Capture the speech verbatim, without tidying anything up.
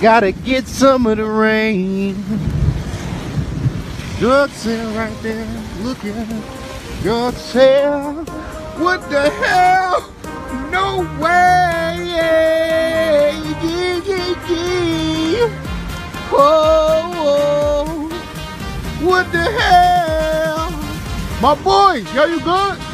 Gotta get some of the rain. Drug sale right there, looking. Drug sale. What the hell? No way. Yeah, yeah, yeah, yeah. Oh, oh, what the hell? My boys, y'all you good?